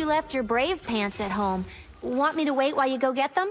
you left your brave pants at home. Want me to wait while you go get them?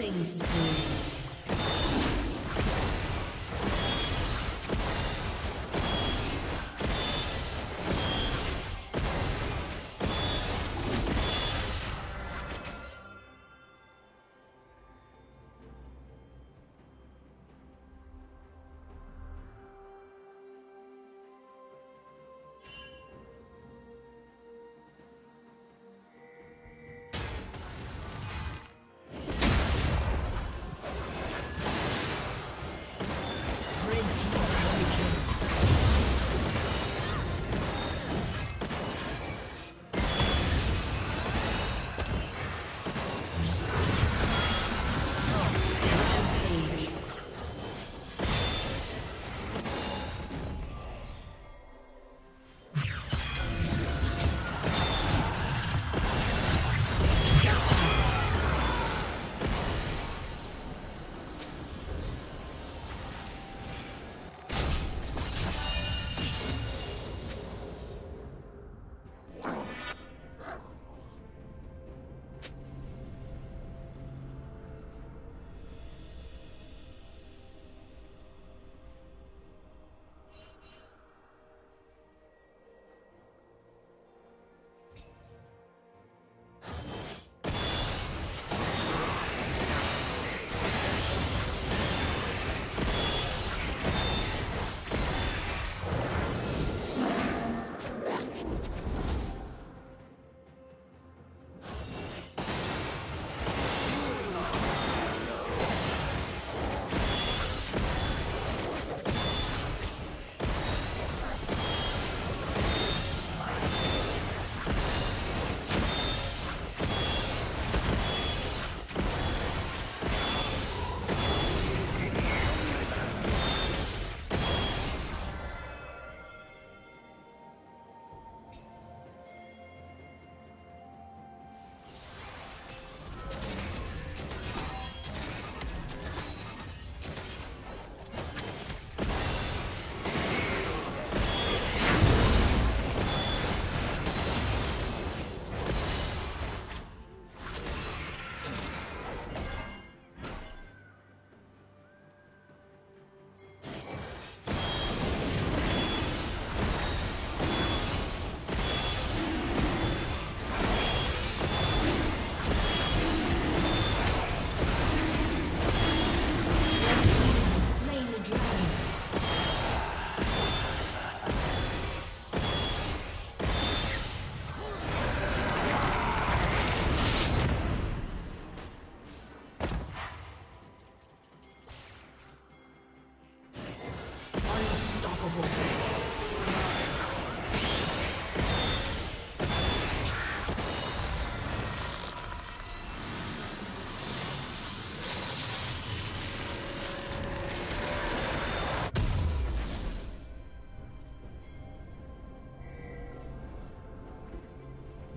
Killing spree.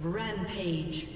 Rampage.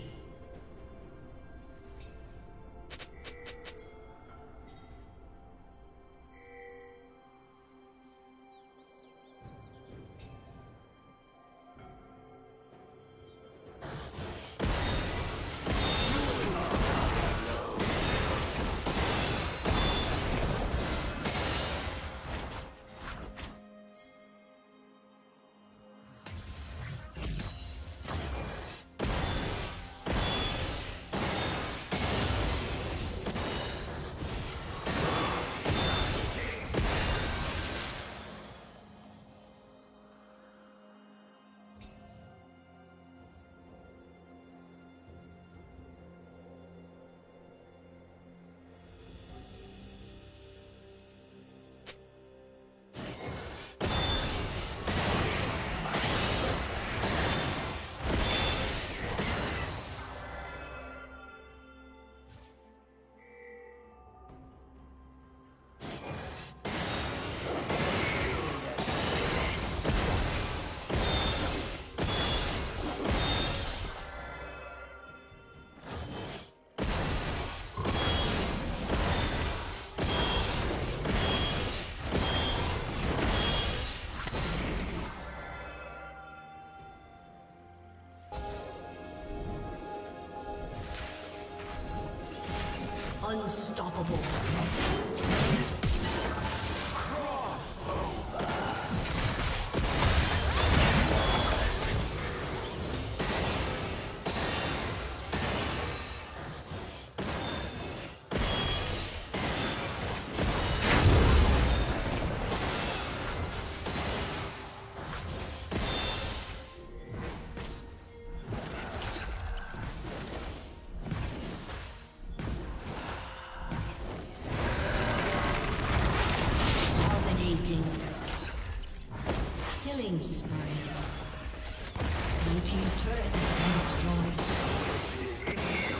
Unstoppable. Killing spree. Blue team's turret has been destroyed.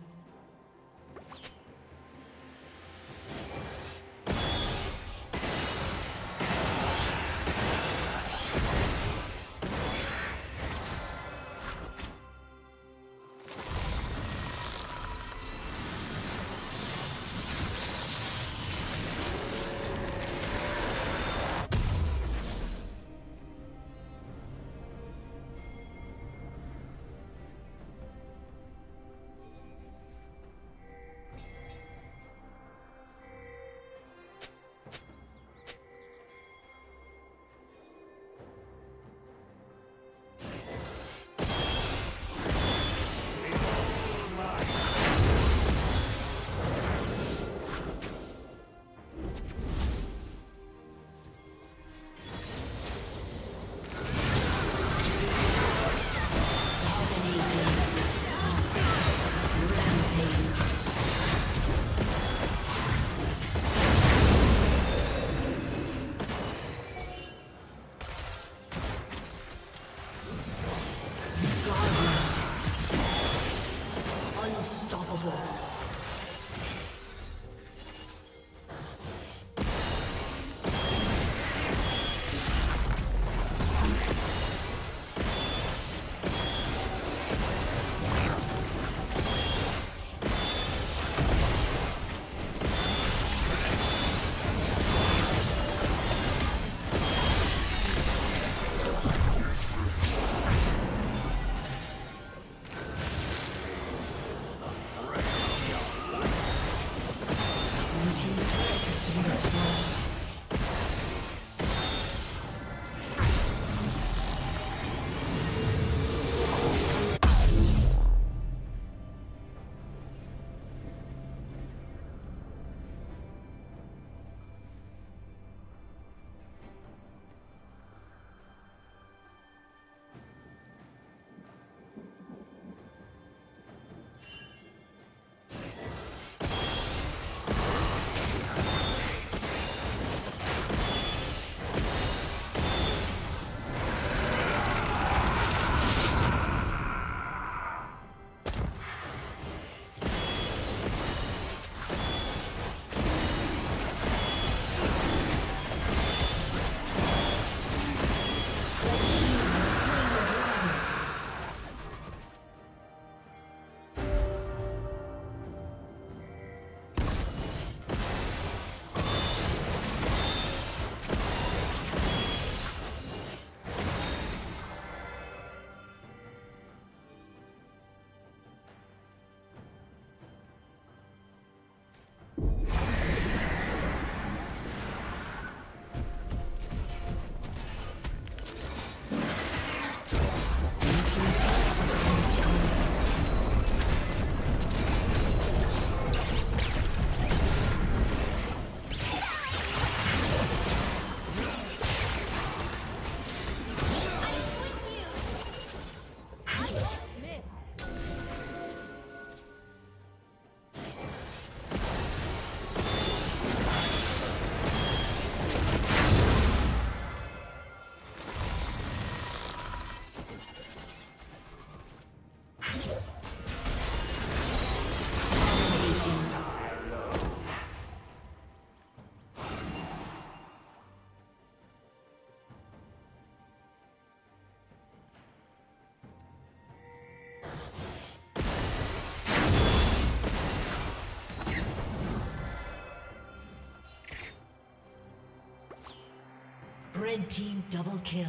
Red team double kill.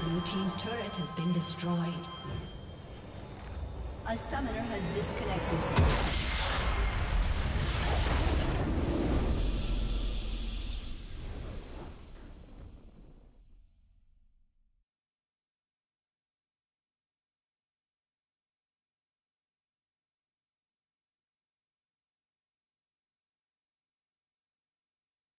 Blue team's turret has been destroyed. A summoner has disconnected.